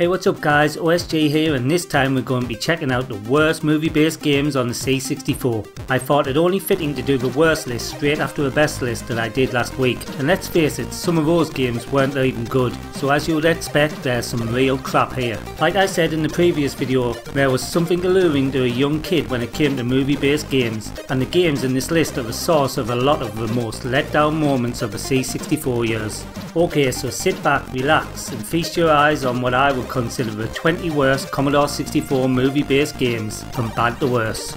Hey, what's up guys, OSJ here, and this time we're going to be checking out the worst movie based games on the C64. I thought it only fitting to do the worst list straight after the best list that I did last week, and let's face it, some of those games weren't even good, so as you would expect there's some real crap here. Like I said in the previous video, there was something alluring to a young kid when it came to movie based games, and the games in this list are the source of a lot of the most let down moments of the C64 years. Okay, so sit back, relax and feast your eyes on what I would consider the 20 worst Commodore 64 movie based games, from bad to worse.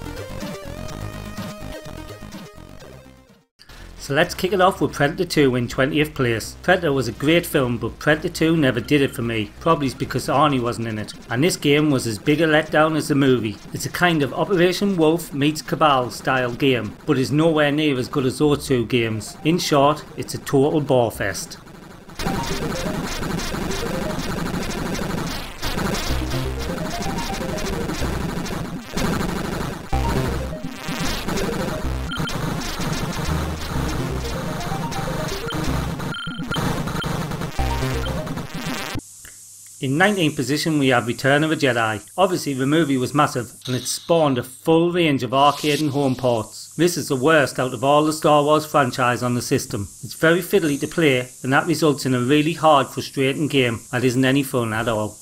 So let's kick it off with Predator 2 in 20th place. Predator was a great film, but Predator 2 never did it for me, probably because Arnie wasn't in it. And this game was as big a letdown as the movie. It's a kind of Operation Wolf meets Cabal style game, but is nowhere near as good as those two games. In short, it's a total bore fest. In 19th position we have Return of the Jedi. Obviously the movie was massive and it spawned a full range of arcade and home ports. This is the worst out of all the Star Wars franchise on the system. It's very fiddly to play and that results in a really hard, frustrating game that isn't any fun at all.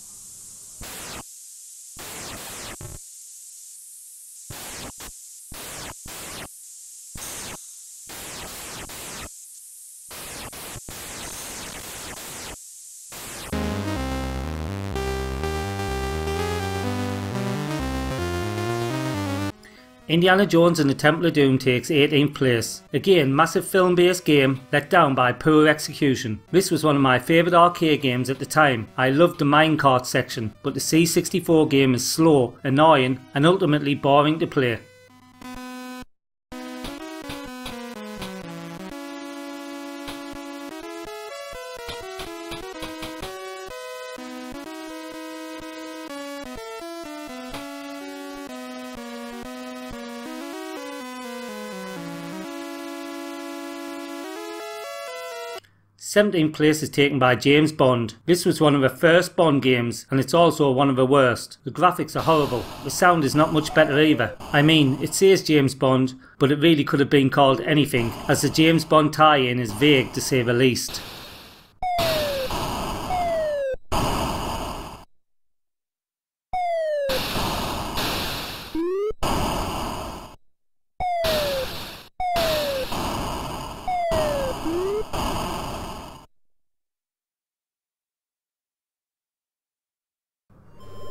Indiana Jones and the Temple of Doom takes 18th place. Again, massive film based game, let down by poor execution. This was one of my favourite arcade games at the time. I loved the minecart section, but the C64 game is slow, annoying and ultimately boring to play.17th place is taken by James Bond. This was one of the first Bond games and it's also one of the worst. The graphics are horrible, the sound is not much better either. I mean, it says James Bond, but it really could have been called anything, as the James Bond tie-in is vague to say the least.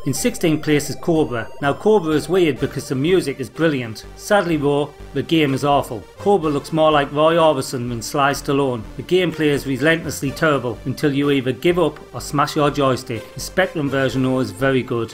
In 16th place is Cobra. Now Cobra is weird because the music is brilliant. Sadly though, the game is awful. Cobra looks more like Roy Orbison than Sly Stallone. The gameplay is relentlessly terrible until you either give up or smash your joystick. The Spectrum version though is very good.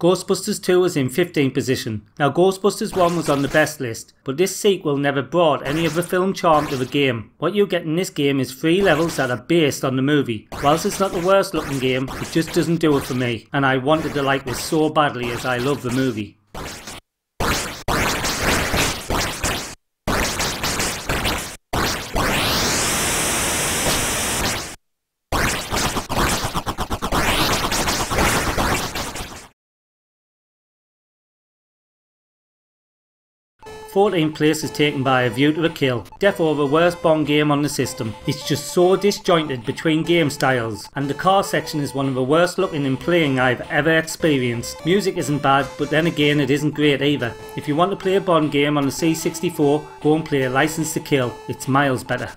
Ghostbusters 2 is in 15th position. Now Ghostbusters 1 was on the best list, but this sequel never brought any of the film charm to the game. What you get in this game is 3 levels that are based on the movie. Whilst it's not the worst looking game, it just doesn't do it for me, and I wanted to like this so badly as I love the movie.14th place is taken by A View to a Kill. Defo the worst Bond game on the system. It's just so disjointed between game styles, and the car section is one of the worst looking and playing I've ever experienced. Music isn't bad, but then again it isn't great either. If you want to play a Bond game on the C64, go and play Licence to Kill. It's miles better.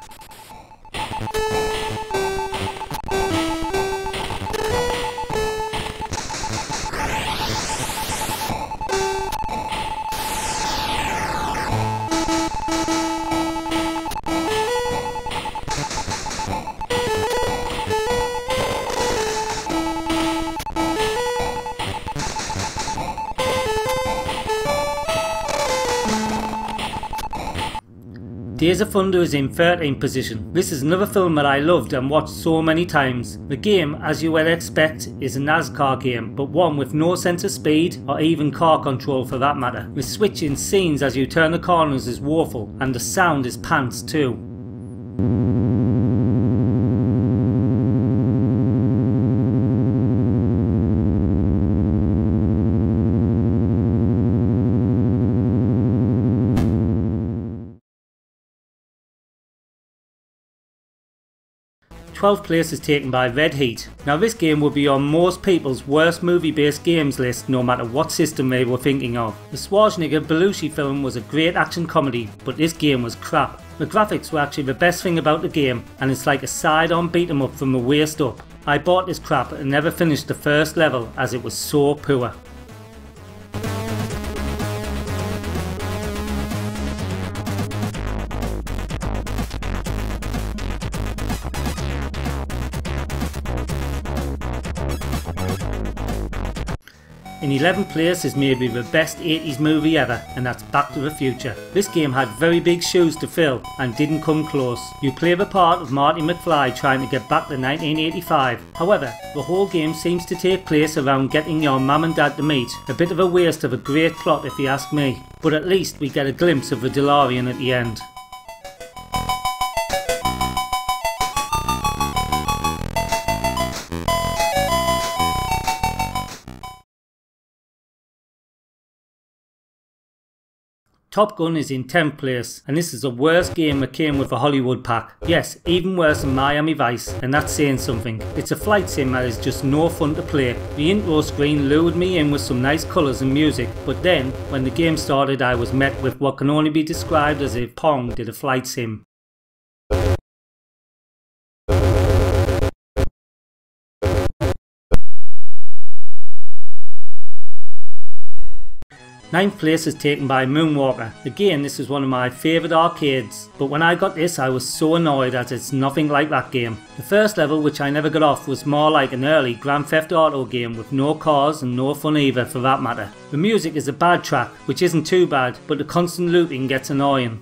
Days of Thunder is in 13th position. This is another film that I loved and watched so many times. The game, as you would expect, is a NASCAR game, but one with no sense of speed or even car control for that matter. The switch in scenes as you turn the corners is woeful, and the sound is pants too. Twelfth place is taken by Red Heat. Now this game would be on most people's worst movie based games list no matter what system they were thinking of. The Schwarzenegger Belushi film was a great action comedy, but this game was crap. The graphics were actually the best thing about the game, and it's like a side on beat 'em up from the waist up. I bought this crap and never finished the first level as it was so poor. 11th place is maybe the best 80s movie ever, and that's Back to the Future. This game had very big shoes to fill and didn't come close. You play the part of Marty McFly trying to get back to 1985. However, the whole game seems to take place around getting your mum and dad to meet. A bit of a waste of a great plot if you ask me. But at least we get a glimpse of the DeLorean at the end. Top Gun is in 10th place, and this is the worst game that came with a Hollywood pack. Yes, even worse than Miami Vice, and that's saying something. It's a flight sim that is just no fun to play. The intro screen lured me in with some nice colours and music, but then, when the game started, I was met with what can only be described as if Pong did a flight sim. 9th place is taken by Moonwalker. Again, this is one of my favourite arcades, but when I got this I was so annoyed as it's nothing like that game. The first level, which I never got off, was more like an early Grand Theft Auto game with no cars and no fun either for that matter. The music is a bad track, which isn't too bad, but the constant looping gets annoying.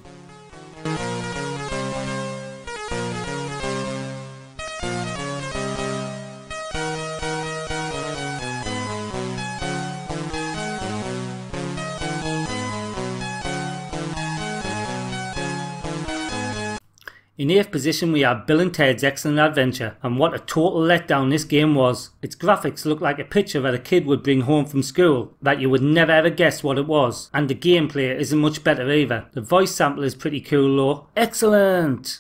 8th position we have Bill and Ted's Excellent Adventure, and what a total letdown this game was. Its graphics looked like a picture that a kid would bring home from school, that you would never ever guess what it was, and the gameplay isn't much better either. The voice sample is pretty cool though. Excellent!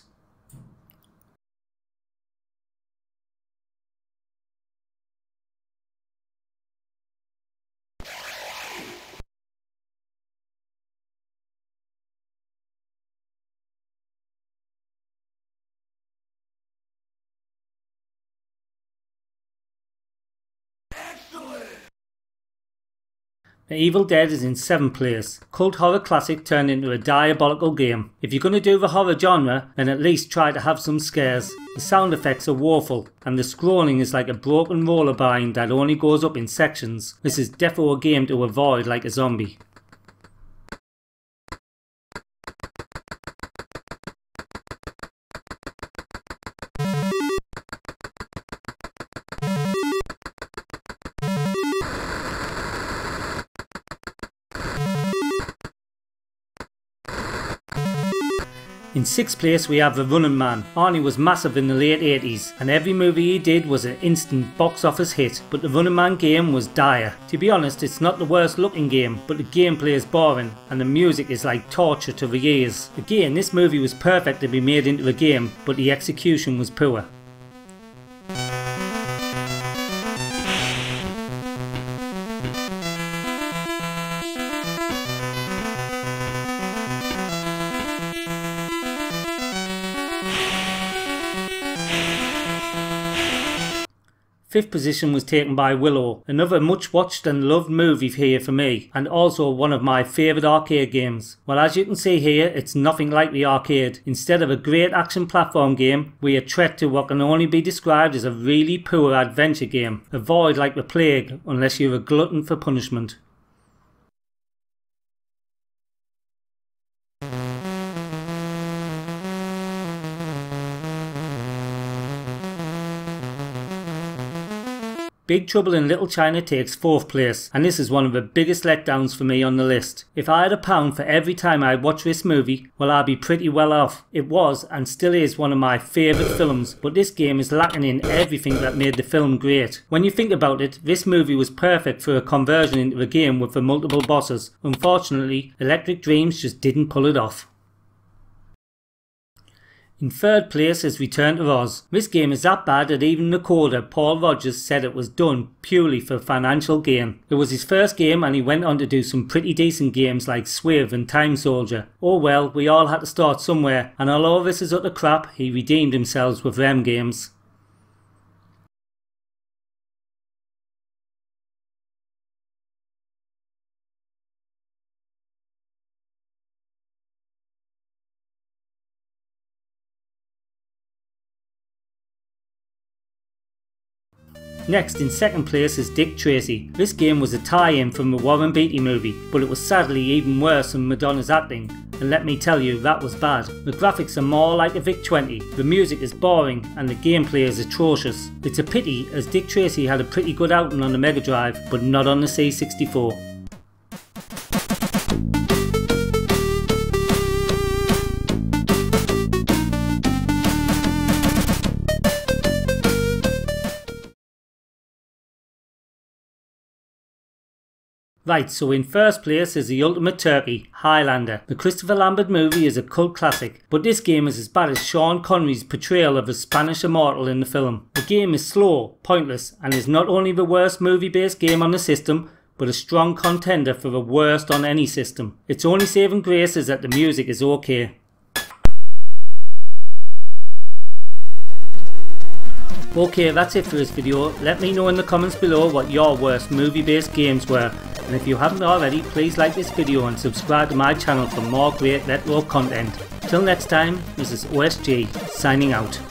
'The Evil Dead' is in 7th place. Cult horror classic turned into a diabolical game. If you're going to do the horror genre, then at least try to have some scares. The sound effects are woeful, and the scrolling is like a broken roller bind that only goes up in sections. This is defo a game to avoid like a zombie. 6th place we have The Running Man. Arnie was massive in the late 80s, and every movie he did was an instant box office hit, but the Running Man game was dire. To be honest, it's not the worst looking game, but the gameplay is boring and the music is like torture to the ears. Again, this movie was perfect to be made into a game, but the execution was poor. 5th position was taken by Willow, another much watched and loved movie here for me, and also one of my favourite arcade games. Well, as you can see here, it's nothing like the arcade. Instead of a great action platform game, we are trekked to what can only be described as a really poor adventure game. Avoid like the plague, unless you're a glutton for punishment. Big Trouble in Little China takes 4th place, and this is one of the biggest letdowns for me on the list. If I had a £1 for every time I watch this movie, well, I'd be pretty well off. It was and still is one of my favourite films, but this game is lacking in everything that made the film great. When you think about it, this movie was perfect for a conversion into a game with the multiple bosses. Unfortunately, Electric Dreams just didn't pull it off. In 3rd place is Return to Oz. This game is that bad that even the coder Paul Rogers said it was done purely for financial gain. It was his first game and he went on to do some pretty decent games like Swiv and Time Soldier. Oh well, we all had to start somewhere, and although this is utter crap, he redeemed himself with them games. Next in 2nd place is Dick Tracy. This game was a tie-in from the Warren Beatty movie, but it was sadly even worse than Madonna's acting, and let me tell you, that was bad. The graphics are more like a VIC-20, the music is boring, and the gameplay is atrocious. It's a pity, as Dick Tracy had a pretty good outing on the Mega Drive, but not on the C64. Right, so in 1st place is the ultimate turkey, Highlander. The Christopher Lambert movie is a cult classic, but this game is as bad as Sean Connery's portrayal of a Spanish immortal in the film. The game is slow, pointless, and is not only the worst movie-based game on the system, but a strong contender for the worst on any system. Its only saving grace is that the music is okay. Okay, that's it for this video. Let me know in the comments below what your worst movie-based games were. And if you haven't already, please like this video and subscribe to my channel for more great retro content. Till next time, this is OSG, signing out.